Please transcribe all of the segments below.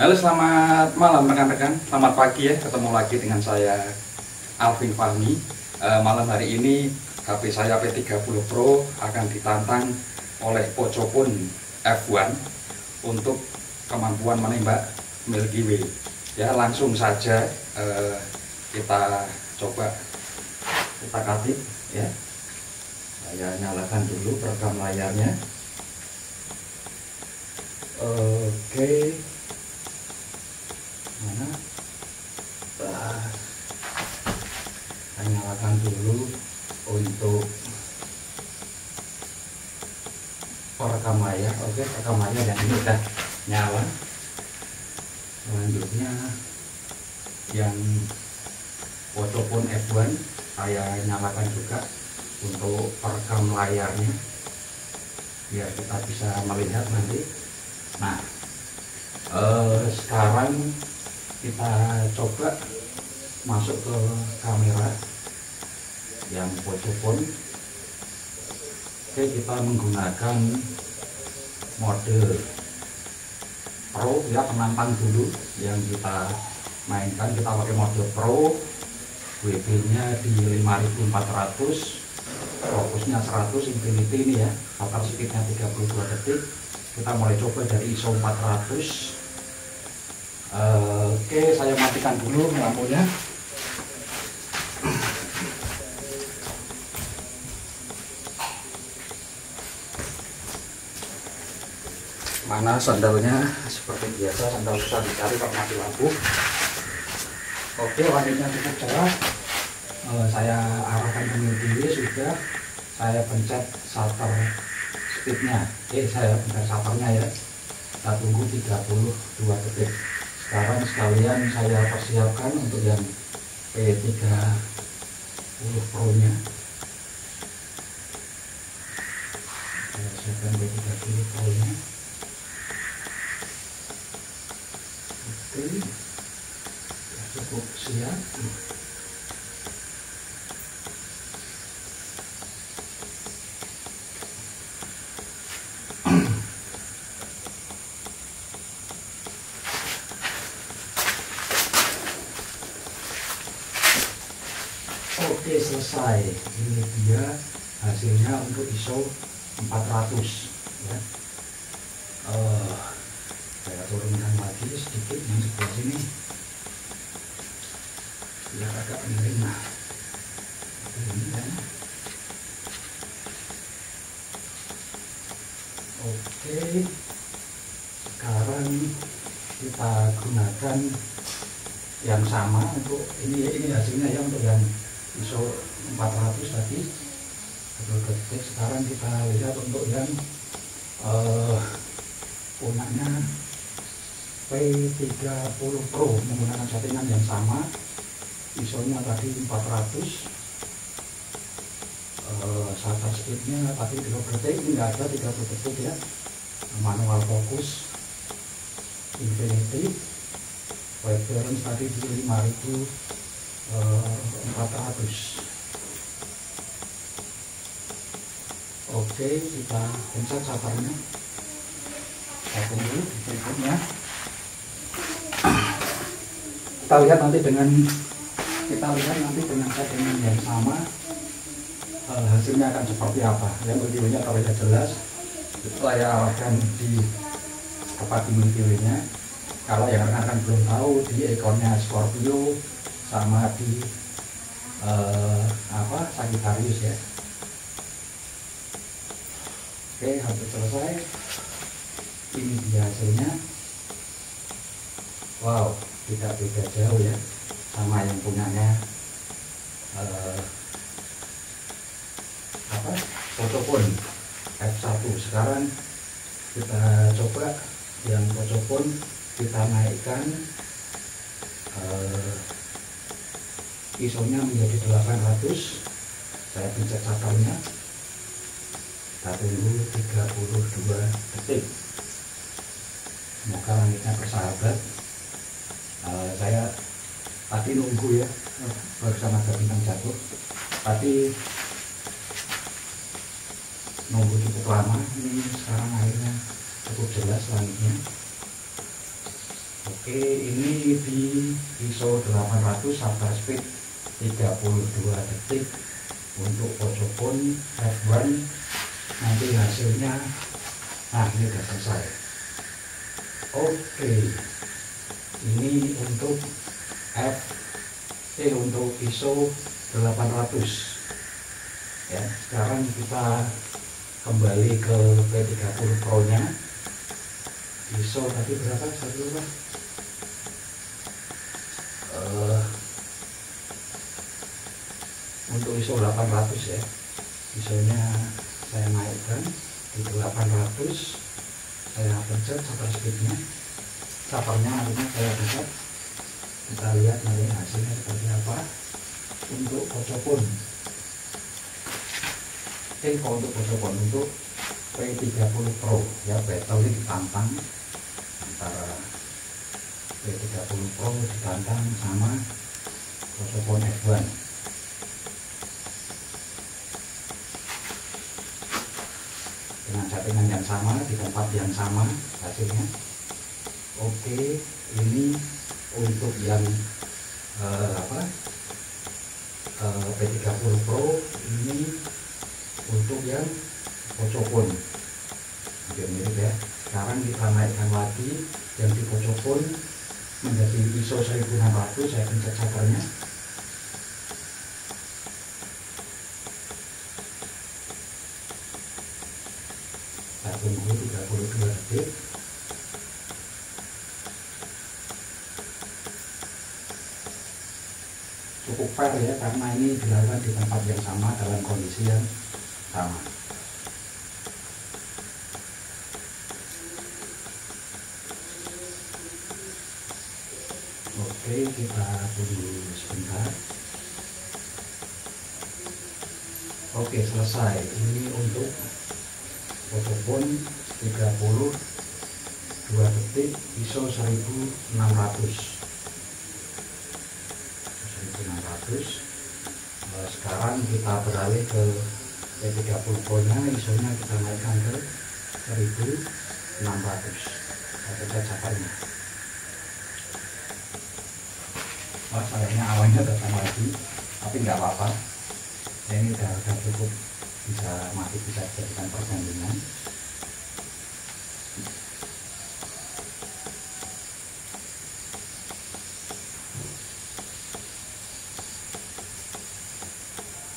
Halo, selamat malam rekan-rekan, selamat pagi ya, ketemu lagi dengan saya Alvin Fahmi. Malam hari ini HP saya P30 Pro akan ditantang oleh Pocophone F1 untuk kemampuan menembak Milky Way. Ya, langsung saja kita coba, kita ketik ya. Saya nyalakan dulu perekam layarnya. Oke. Mana? Nah, saya nyalakan dulu untuk perekam layar. Oke, perekam layar dan ini udah nyala. Selanjutnya yang Pocophone F1 saya nyalakan juga untuk perekam layarnya biar kita bisa melihat nanti. Nah, sekarang kita coba masuk ke kamera yang Pocophone. Oke, kita menggunakan mode Pro ya, penantang dulu yang kita mainkan. Kita pakai mode Pro, WB nya di 5400, fokusnya 100, infinity ini ya, shutter speed nya 32 detik. Kita mulai coba dari ISO 400. Oke, saya matikan dulu lampunya. Mana sandalnya? Seperti biasa, sandal susah dicari kalau mati lampu. Oke, langitnya cukup cerah. Saya arahkan ke kiri sudah. Saya pencet shutter speednya. Saya pencet shutternya ya. Kita tunggu 32 detik. Sekarang sekalian saya persiapkan untuk yang P30 Pro nya. Saya siapkan P30 Pro nya. Oke, ya, cukup siap. Oke, selesai. Ini dia hasilnya untuk ISO 400 ya. Saya turunkan lagi sedikit yang sebelah sini biar agak miring. Nah, ini ya. Oke, sekarang kita gunakan yang sama untuk ini hasilnya ya, untuk yang ISO 400 tadi 2 detik. Sekarang kita lihat untuk yang punyanya P30 Pro menggunakan settingan yang sama, ISO nya tadi 400, shutter speed nya tadi 2 detik, ini nggak ada 30 detik ya, manual fokus, infinity, white balance tadi di 5400. Oke, kita pencet shutternya. Kita tunggu berikutnya. Kita lihat nanti dengan settingan yang sama hasilnya akan seperti apa. Yang videonya terlihat jelas. Saya arahkan di tempat di videonya. Kalau yang rekan-rekan belum tahu, di ekornya Scorpio sama di Sagittarius ya. Oke, hampir selesai. Ini dia hasilnya. Wow, tidak beda jauh ya sama yang punyanya Pocophone F1. Sekarang kita coba yang Pocophone, kita naikkan ISO nya menjadi 800. Saya pencet shutternya. Kita tunggu 32 detik. Semoga langitnya bersahabat. Saya tadi nunggu ya, barusan ada bintang jatuh. Tadi nunggu cukup lama. Ini sekarang akhirnya cukup jelas langitnya. Oke, Oke, ini di ISO 800 sampai speed 32 detik untuk Pocophone F1. Nanti hasilnya, nah ini sudah selesai. Oke, ini untuk untuk ISO 800 ya. Sekarang kita kembali ke P30 Pro nya. ISO tadi berapa? Untuk ISO 800 ya, ISO nya saya naikkan di 800, saya pencet shutter speednya, shutternya nantinya saya pencet. Kita lihat nanti hasilnya seperti apa untuk Pocophone. Untuk Pocophone, untuk P30 Pro ya, battling ditantang antara P30 Pro ditantang sama Pocophone F1. Dengan settingan yang sama, di tempat yang sama hasilnya. Oke, ini untuk yang P30 Pro, ini untuk yang Pocophone hampir mirip ya. Sekarang kita naikkan lagi yang di Pocophone menjadi ISO 1600, saya pencet shutternya. Saya tunggu 32 detik. Cukup fair ya, karena ini dilakukan di tempat yang sama dalam kondisi yang sama. Oke, kita tunggu sebentar. Oke, selesai. Ini untuk Pocophone 32 detik ISO 1600. Sekarang kita beralih ke P30 Pro nya, ISO nya kita naikkan ke 1600, kita cek caparnya. Wah, sayangnya awalnya datang lagi, tapi nggak apa-apa, ini udah cukup, bisa mati, bisa jadikan perbandingan.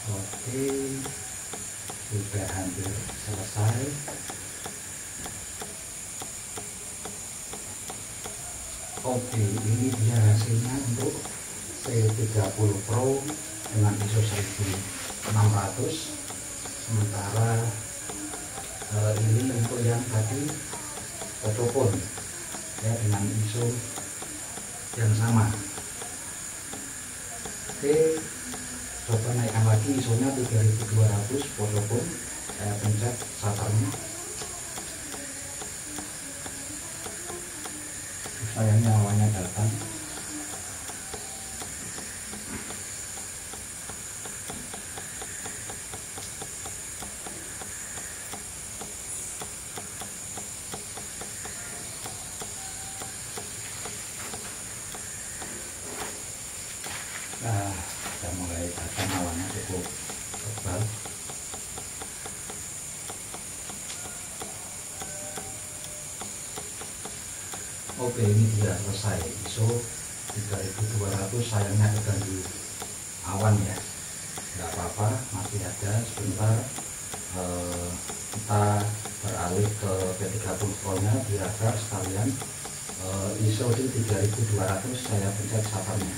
Oke, sudah hampir selesai. Oke, ini dia hasilnya untuk P30 Pro dengan ISO 1600. Sementara ini untuk yang tadi Pocophone ya, dengan ISO yang sama. Oke, coba naikkan lagi ISO-nya 3200 Pocophone, saya pencet shutternya. Sayangnya awalnya datang. Nah, kita mulai datang, awalnya cukup tebal. Oke, ini sudah selesai. ISO 3200, sayangnya terganggu awan ya, nggak apa-apa, masih ada sebentar. Kita beralih ke P30 Pro nya biar sekalian. ISO di 3200, saya pencet shutternya.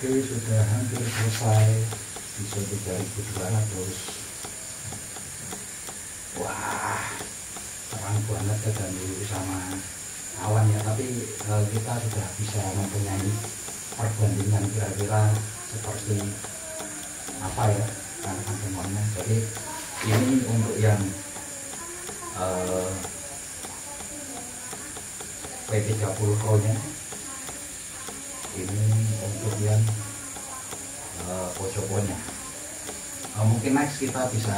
Oke, sudah hampir selesai ISO 3200. Wah, terang banget dan dulu sama awan ya, tapi kita sudah bisa mempunyai perbandingan kira-kira seperti apa ya tanaman semuanya. Jadi ini untuk yang P30 Pro nya, ini untuk yang Pocophone nya. Mungkin next kita bisa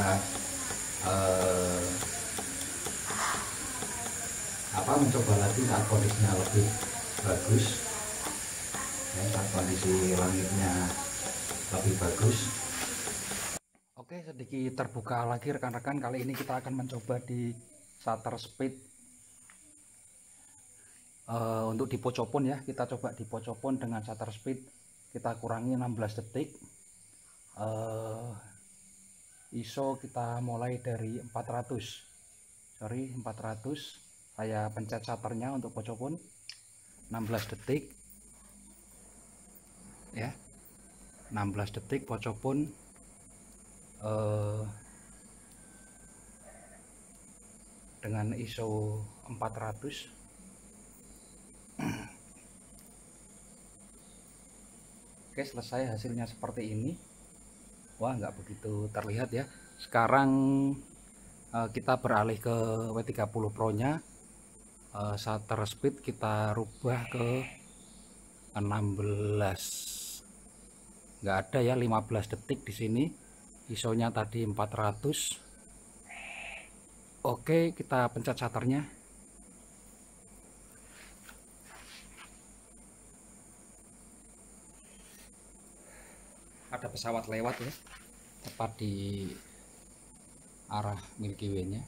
mencoba lagi saat kondisinya lebih bagus ya, saat kondisi langitnya lebih bagus. Oke, sedikit terbuka lagi rekan-rekan. Kali ini kita akan mencoba di shutter speed untuk di Pocophone ya. Kita coba di Pocophone dengan shutter speed kita kurangi 16 detik. ISO kita mulai dari 400. Saya pencet shutternya untuk Pocophone 16 detik ya, 16 detik Pocophone dengan ISO 400. Oke, selesai, hasilnya seperti ini. Wah, nggak begitu terlihat ya. Sekarang kita beralih ke W30 Pro nya. Shutter speed kita rubah ke 16, nggak ada ya, 15 detik di sini. ISO-nya tadi 400. Oke, kita pencet shutternya. Ada pesawat lewat ya, tepat di arah Milky Way-nya.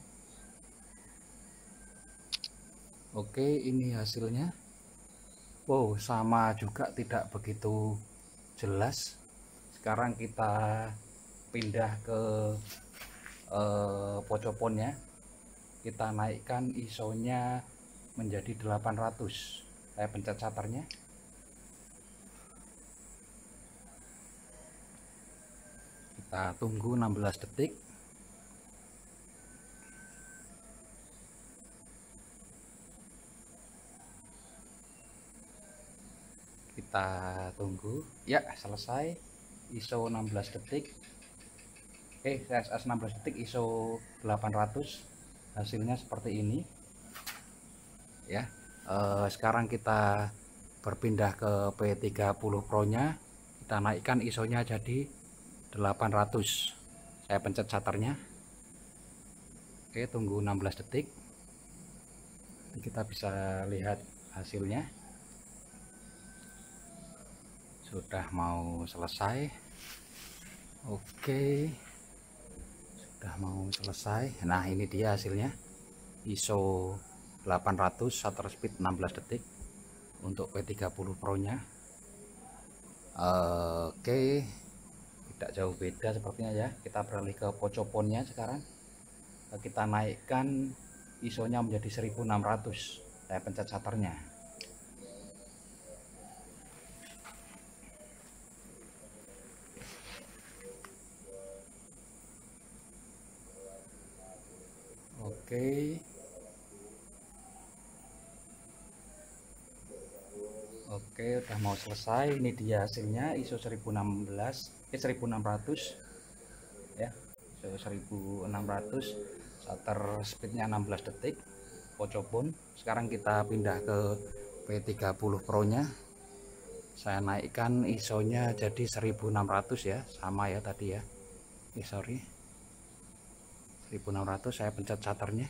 Oke, ini hasilnya. Wow, sama juga, tidak begitu jelas. Sekarang kita pindah ke Pocophone ya. Kita naikkan ISO-nya menjadi 800. Saya pencet shutternya. Kita tunggu 16 detik. Kita tunggu ya, selesai, ISO 16 detik. CSS 16 detik, ISO 800. Hasilnya seperti ini ya. Sekarang kita berpindah ke P30 Pro nya. Kita naikkan ISO nya jadi 800. Saya pencet shutternya. Oke, tunggu 16 detik. Kita bisa lihat hasilnya. Sudah mau selesai. Oke, sudah mau selesai. Nah, ini dia hasilnya. ISO 800, shutter speed 16 detik untuk P30 Pro nya. Oke, tidak jauh beda sepertinya ya. Kita beralih ke Pocophone nya sekarang. Kita naikkan ISO nya menjadi 1600. Saya pencet shutternya. Oke, udah mau selesai. Ini dia hasilnya, ISO 1600 ya, ISO 1600, shutter speednya 16 detik Pocophone. Sekarang kita pindah ke P30 Pro nya. Saya naikkan ISO nya jadi 1600 ya, sama ya tadi ya. Sorry, 1600. Saya pencet shutternya.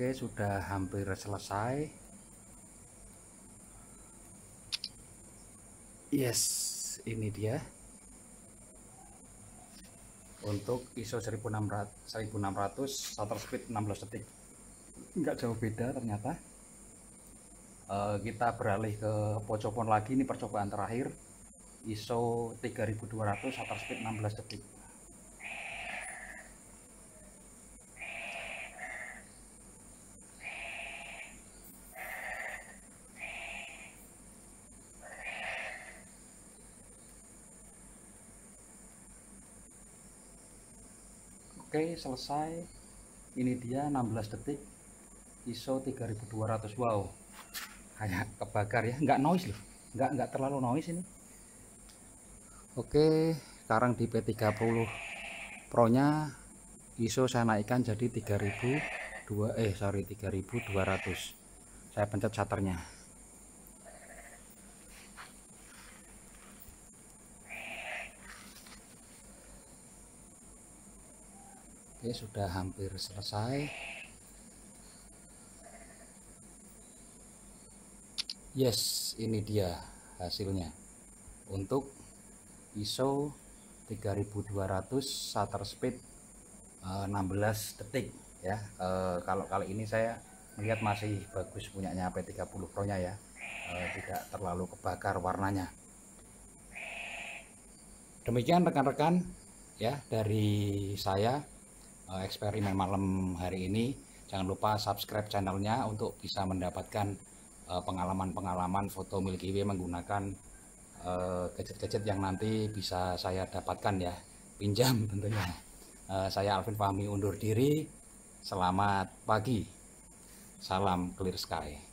Oke, sudah hampir selesai. Yes, ini dia untuk ISO 1600, shutter speed 16 detik. Nggak jauh beda ternyata. Kita beralih ke Pocophone lagi. Ini percobaan terakhir. ISO 3200, shutter speed 16 detik. Oke, selesai. Ini dia 16 detik ISO 3200. Wow, kayak kebakar ya, nggak noise loh, nggak terlalu noise ini. Oke, sekarang di P30 Pro nya ISO saya naikkan jadi 3200. Saya pencet shutternya. Oke, sudah hampir selesai. Yes, ini dia hasilnya untuk ISO 3200 shutter speed 16 detik ya. Kalau kali ini saya melihat masih bagus punyanya P30 Pro nya ya, tidak terlalu kebakar warnanya. Demikian rekan-rekan ya, dari saya eksperimen malam hari ini. Jangan lupa subscribe channelnya untuk bisa mendapatkan pengalaman-pengalaman foto Milky Way menggunakan gadget-gadget yang nanti bisa saya dapatkan ya, pinjam tentunya. Saya Alvin Fahmi undur diri. Selamat pagi. Salam clear sky.